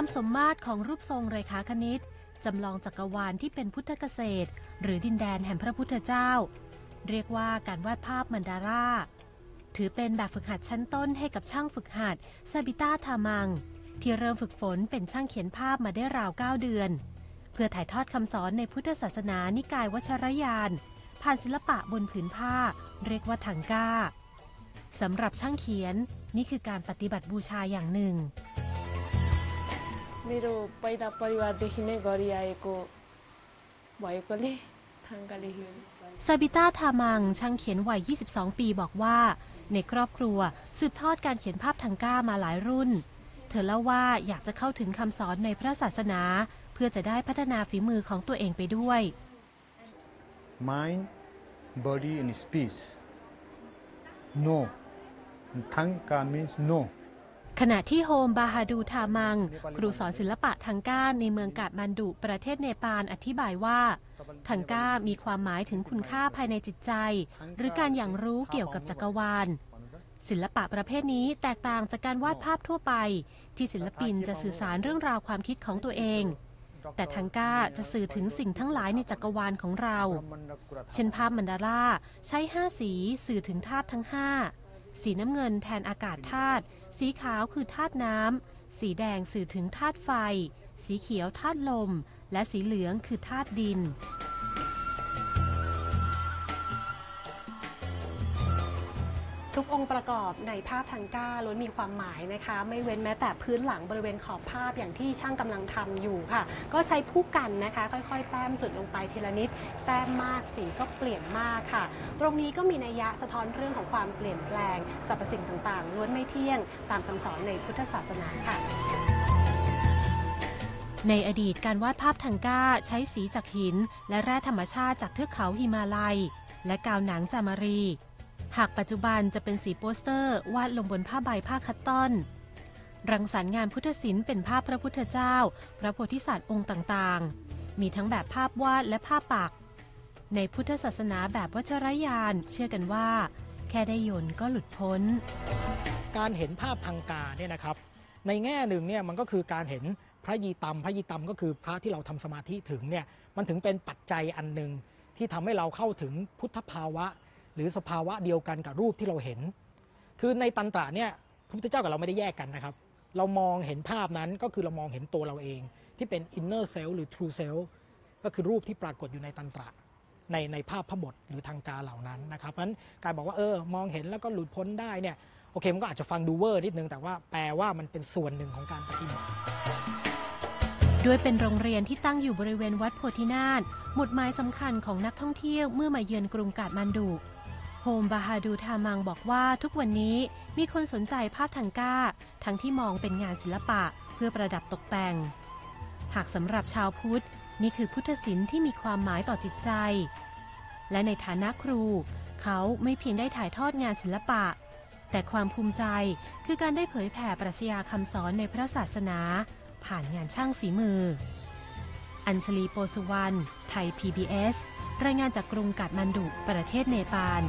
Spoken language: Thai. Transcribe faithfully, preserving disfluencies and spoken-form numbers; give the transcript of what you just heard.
ความสมมาตรของรูปทรงเรขาคณิตจำลองจักรวาลที่เป็นพุทธเกษตรหรือดินแดนแห่งพระพุทธเจ้าเรียกว่าการวาดภาพมันดาร่าถือเป็นแบบฝึกหัดชั้นต้นให้กับช่างฝึกหัดซาบิต้าทามังที่เริ่มฝึกฝนเป็นช่างเขียนภาพมาได้ราวเก้าเดือนเพื่อถ่ายทอดคำสอนในพุทธศาสนานิกายวชรยานผ่านศิลปะบนผืนผ้าเรียกว่าถังก้าสำหรับช่างเขียนนี่คือการปฏิบัติบูชาอย่างหนึ่งमेरो पहिला परिवारदेखि नै गरी आएको भएकोले थाङ्गाले हियोซาบิต้าทามังช่างเขียนวัยยี่สิบสองปีบอกว่าในครอบครัวสืบทอดการเขียนภาพทังก้ามาหลายรุ่นเธอเล่าว่าอยากจะเข้าถึงคำสอนในพระศาสนาเพื่อจะได้พัฒนาฝีมือของตัวเองไปด้วย Mind, body and speech No Thangka means noขณะที่โฮมบาฮาดูทามังครูสอนศิลปะทังก้าในเมืองกาฐมาณดุประเทศเนปาลอธิบายว่าทังก้ามีความหมายถึงคุณค่าภายในจิตใจหรือการอย่างรู้เกี่ยวกับจักรวาลศิลปะประเภทนี้แตกต่างจากการวาดภาพทั่วไปที่ศิลปินจะสื่อสารเรื่องราวความคิดของตัวเองแต่ทังก้าจะสื่อถึงสิ่งทั้งหลายในจักรวาลของเราเช่นภาพมันดาร่าใช้ห้าสีสื่อถึงธาตุทั้งห้าสีน้ำเงินแทนอากาศธาตุสีขาวคือธาตุน้ำสีแดงสื่อถึงธาตุไฟสีเขียวธาตุลมและสีเหลืองคือธาตุดินทุกองค์ประกอบในภาพทังก้าล้วนมีความหมายนะคะไม่เว้นแม้แต่พื้นหลังบริเวณขอบภาพอย่างที่ช่างกำลังทำอยู่ค่ะก็ใช้ผู้กันนะคะค่อยๆแต้มจุดลงไปทีละนิดแต้มมากสีก็เปลี่ยนมากค่ะตรงนี้ก็มีนัยยะสะท้อนเรื่องของความเปลี่ยนแปลงสรรพสิ่งต่างๆล้วนไม่เที่ยงตามคำสอนในพุทธศาสนาค่ะในอดีตการวาดภาพทังก้าใช้สีจากหินและแร่ธรรมชาติจากเทือกเขาหิมาลัยและกาวหนังจามรีหากปัจจุบันจะเป็นสีโปสเตอร์วาดลงบนผ้าใบผ้าคัตตอนรังสรรค์งานพุทธศิลป์เป็นภาพพระพุทธเจ้าพระโพธิสัตว์องค์ต่างๆมีทั้งแบบภาพวาดและภาพปักในพุทธศาสนาแบบวชรยานเชื่อกันว่าแค่ได้ยนต์ก็หลุดพ้นการเห็นภาพทังกาเนี่ยนะครับในแง่หนึ่งเนี่ยมันก็คือการเห็นพระยีตัมพระยีตัมก็คือพระที่เราทำสมาธิถึงเนี่ยมันถึงเป็นปัจจัยอันหนึ่งที่ทำให้เราเข้าถึงพุทธภาวะหรือสภาวะเดียวกันกับรูปที่เราเห็นคือในตันตระเนี่ยพระพุทธเจ้ากับเราไม่ได้แยกกันนะครับเรามองเห็นภาพนั้นก็คือเรามองเห็นตัวเราเองที่เป็น inner self หรือ true self ก็คือรูปที่ปรากฏอยู่ในตันตระในในภาพพระบทหรือทางการเหล่านั้นนะครับเพราะฉะนั้นการบอกว่าเออมองเห็นแล้วก็หลุดพ้นได้เนี่ยโอเคมันก็อาจจะฟังดูเวอร์นิดนึงแต่ว่าแปลว่ามันเป็นส่วนหนึ่งของการปฏิบัติด้วยเป็นโรงเรียนที่ตั้งอยู่บริเวณวัดโพธินาถหมุดหมายสำคัญของนักท่องเที่ยวเมื่อมาเยือนกรุงกาฐมาณดุโฮมบาฮาดูทามังบอกว่าทุกวันนี้มีคนสนใจภาพทังก้าทั้งที่มองเป็นงานศิลปะเพื่อประดับตกแต่งหากสำหรับชาวพุทธนี่คือพุทธศิลป์ที่มีความหมายต่อจิตใจและในฐานะครูเขาไม่เพียงได้ถ่ายทอดงานศิลปะแต่ความภูมิใจคือการได้เผยแผ่ปรัชญาคำสอนในพระศาสนาผ่านงานช่างฝีมืออัญชลี โปสุวรรณไทย พี บี เอส รายงานจากกรุงกาฐมาณดุประเทศเนปาล